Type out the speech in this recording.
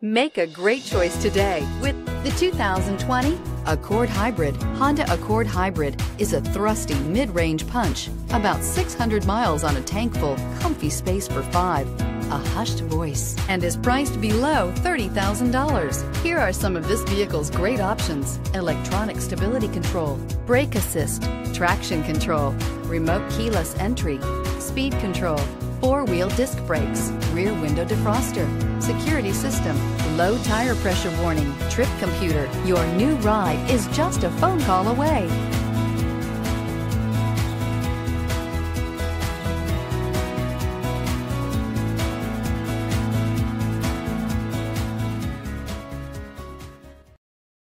Make a great choice today with the 2020 Accord Hybrid. Honda Accord Hybrid is a thrusty mid-range punch, about 600 miles on a tank full, comfy space for five, a hushed voice, and is priced below $30,000. Here are some of this vehicle's great options: electronic stability control, brake assist, traction control, remote keyless entry, speed control, four-wheel disc brakes, rear window defroster, security system, low tire pressure warning, trip computer. Your new ride is just a phone call away.